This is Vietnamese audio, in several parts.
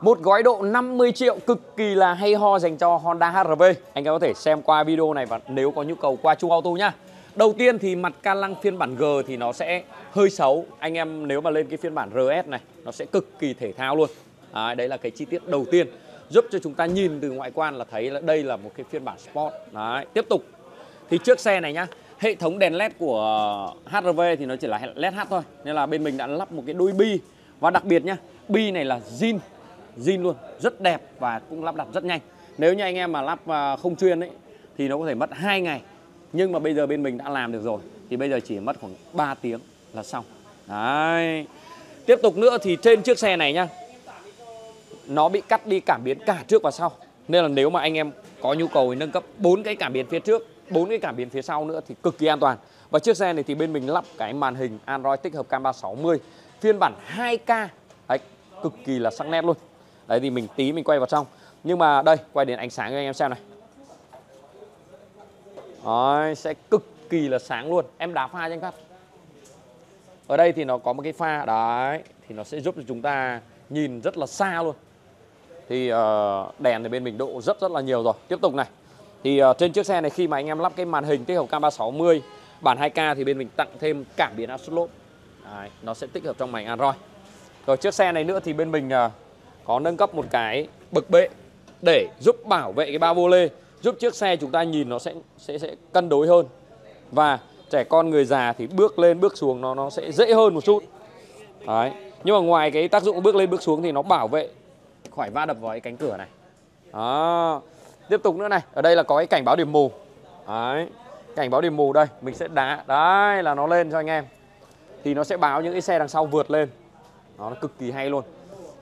Một gói độ 50 triệu cực kỳ là hay ho dành cho Honda HRV. Anh em có thể xem qua video này và nếu có nhu cầu qua Chung Auto nhá. Đầu tiên thì mặt ca lăng phiên bản G thì nó sẽ hơi xấu. Anh em nếu mà lên cái phiên bản RS này, nó sẽ cực kỳ thể thao luôn. Đấy là cái chi tiết đầu tiên, giúp cho chúng ta nhìn từ ngoại quan là thấy là đây là một cái phiên bản Sport. Đấy, tiếp tục. Thì trước xe này nhá, hệ thống đèn LED của HRV thì nó chỉ là LED H thôi. Nên là bên mình đã lắp một cái đôi bi. Và đặc biệt nhá, bi này là zin luôn, rất đẹp và cũng lắp đặt rất nhanh. Nếu như anh em mà lắp không chuyên ấy thì nó có thể mất 2 ngày. Nhưng mà bây giờ bên mình đã làm được rồi thì bây giờ chỉ mất khoảng 3 tiếng là xong. Đấy. Tiếp tục nữa thì trên chiếc xe này nhá, nó bị cắt đi cảm biến cả trước và sau. Nên là nếu mà anh em có nhu cầu nâng cấp 4 cái cảm biến phía trước, 4 cái cảm biến phía sau nữa thì cực kỳ an toàn. Và chiếc xe này thì bên mình lắp cái màn hình Android tích hợp cam 360 phiên bản 2K. Đấy, cực kỳ là sắc nét luôn. Đấy thì mình tí mình quay vào trong. Nhưng mà đây, quay đến ánh sáng cho anh em xem này. Đấy, sẽ cực kỳ là sáng luôn. Em đá pha cho anh phát. Ở đây thì nó có một cái pha. Đấy, thì nó sẽ giúp cho chúng ta nhìn rất là xa luôn. Thì đèn thì bên mình độ rất là nhiều rồi. Tiếp tục này. Thì trên chiếc xe này khi mà anh em lắp cái màn hình tích hợp cam 360 bản 2K thì bên mình tặng thêm cảm biến Absolute. Đấy, nó sẽ tích hợp trong màn Android. Rồi chiếc xe này nữa thì bên mình có nâng cấp một cái bực bệ để giúp bảo vệ cái ba vô lê, giúp chiếc xe chúng ta nhìn nó sẽ cân đối hơn. Và trẻ con người già thì bước lên bước xuống nó sẽ dễ hơn một chút. Đấy. Nhưng mà ngoài cái tác dụng bước lên bước xuống thì nó bảo vệ khỏi va đập vào cái cánh cửa này. Đó. Tiếp tục nữa này, ở đây là có cái cảnh báo điểm mù. Đấy. Cảnh báo điểm mù đây, mình sẽ đá. Đấy là nó lên cho anh em. Thì nó sẽ báo những cái xe đằng sau vượt lên. Nó cực kỳ hay luôn.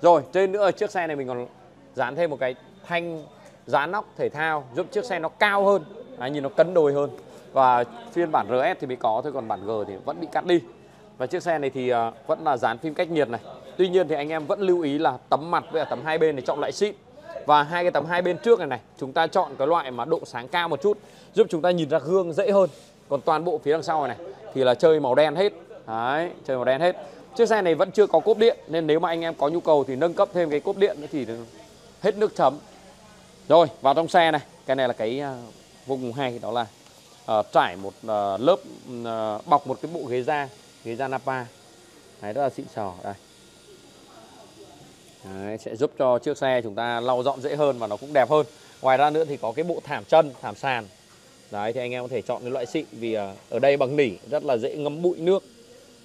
Rồi, trên nữa chiếc xe này mình còn dán thêm một cái thanh dán nóc thể thao giúp chiếc xe nó cao hơn. Đấy, nhìn nó cân đồi hơn. Và phiên bản RS thì mới có thôi, còn bản G thì vẫn bị cắt đi. Và chiếc xe này thì vẫn là dán phim cách nhiệt này. Tuy nhiên thì anh em vẫn lưu ý là tấm mặt với tấm hai bên này chọn loại xịn. Và hai cái tấm hai bên trước này chúng ta chọn cái loại mà độ sáng cao một chút, giúp chúng ta nhìn ra gương dễ hơn. Còn toàn bộ phía đằng sau này thì là chơi màu đen hết. Đấy, chơi màu đen hết. Chiếc xe này vẫn chưa có cốp điện, nên nếu mà anh em có nhu cầu thì nâng cấp thêm cái cốp điện nữa thì hết nước chấm. Rồi, vào trong xe này. Cái này là cái vô cùng hay, đó là trải một lớp, bọc một cái bộ ghế da Napa. Đấy, rất là xịn sò. Đây. Đấy, sẽ giúp cho chiếc xe chúng ta lau dọn dễ hơn và nó cũng đẹp hơn. Ngoài ra nữa thì có cái bộ thảm chân, thảm sàn. Đấy, thì anh em có thể chọn cái loại xịn vì ở đây bằng nỉ rất là dễ ngấm bụi nước.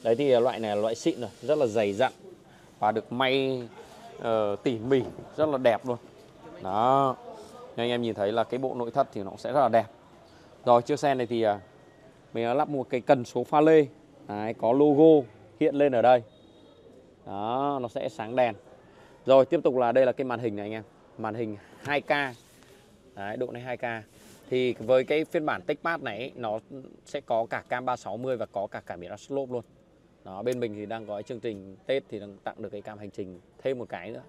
Đấy thì loại này là loại xịn rồi, rất là dày dặn và được may tỉ mỉ, rất là đẹp luôn. Đó, anh em nhìn thấy là cái bộ nội thất thì nó sẽ rất là đẹp. Rồi chiếc xe này thì mình đã lắp một cái cần số pha lê. Đấy, có logo hiện lên ở đây. Đó, nó sẽ sáng đèn. Rồi tiếp tục là đây là cái màn hình này anh em. Màn hình 2K. Đấy, độ này 2K. Thì với cái phiên bản Texpad này nó sẽ có cả cam 360 và có cả cảm biến Absolute luôn. Đó, bên mình thì đang có chương trình Tết thì đang tặng được cái cam hành trình thêm một cái nữa.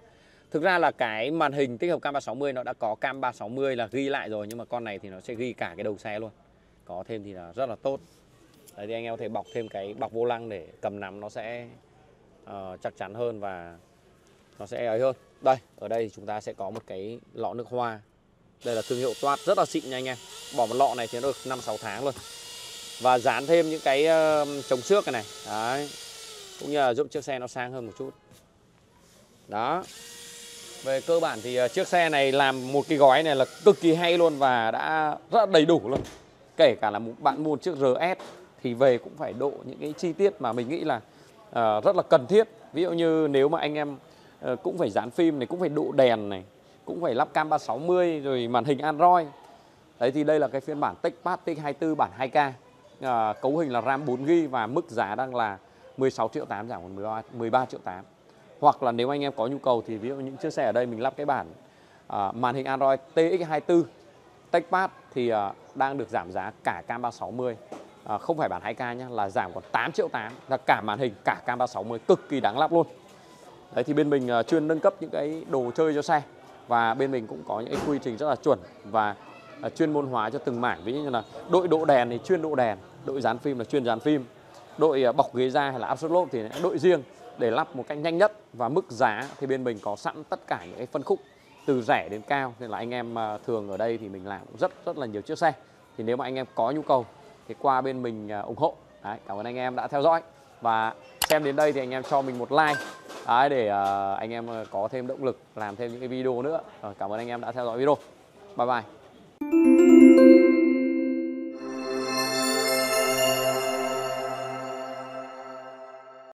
Thực ra là cái màn hình tích hợp cam 360 nó đã có cam 360 là ghi lại rồi, nhưng mà con này thì nó sẽ ghi cả cái đầu xe luôn. Có thêm thì là rất là tốt. Đấy thì anh em có thể bọc thêm cái bọc vô lăng để cầm nắm nó sẽ chắc chắn hơn và nó sẽ ấy hơn. Đây, ở đây thì chúng ta sẽ có một cái lọ nước hoa. Đây là thương hiệu Toad, rất là xịn nha anh em. Bỏ một lọ này thì nó được 5-6 tháng luôn. Và dán thêm những cái chống xước này. Đấy. Cũng như là giúp chiếc xe nó sang hơn một chút. Đó. Về cơ bản thì chiếc xe này làm một cái gói này là cực kỳ hay luôn và đã rất đầy đủ luôn. Kể cả là một bạn mua một chiếc RS thì về cũng phải độ những cái chi tiết mà mình nghĩ là rất là cần thiết. Ví dụ như nếu mà anh em cũng phải dán phim này, cũng phải độ đèn này, cũng phải lắp cam 360 rồi màn hình Android. Đấy thì đây là cái phiên bản Texpad TX24 bản 2K. Cấu hình là RAM 4GB và mức giá đang là 16.8 triệu giảm còn 13.8 triệu. Hoặc là nếu anh em có nhu cầu thì ví dụ những chiếc xe ở đây mình lắp cái bản màn hình Android TX24 Texpad thì đang được giảm giá cả cam 360, không phải bản 2K nhé, là giảm còn 8.8 triệu là cả màn hình cả cam 360, cực kỳ đáng lắp luôn. Đấy thì bên mình chuyên nâng cấp những cái đồ chơi cho xe. Và bên mình cũng có những quy trình rất là chuẩn và chuyên môn hóa cho từng mảng. Ví dụ như là đội độ đèn thì chuyên độ đèn, đội dán phim là chuyên dán phim, đội bọc ghế da hay là Absolute thì đội riêng. để lắp một cách nhanh nhất. Và mức giá thì bên mình có sẵn tất cả những cái phân khúc từ rẻ đến cao, nên là anh em thường ở đây thì mình làm rất là nhiều chiếc xe. Thì nếu mà anh em có nhu cầu thì qua bên mình ủng hộ. Đấy, cảm ơn anh em đã theo dõi và xem đến đây thì anh em cho mình một like để anh em có thêm động lực làm thêm những cái video nữa. Cảm ơn anh em đã theo dõi video. Bye bye.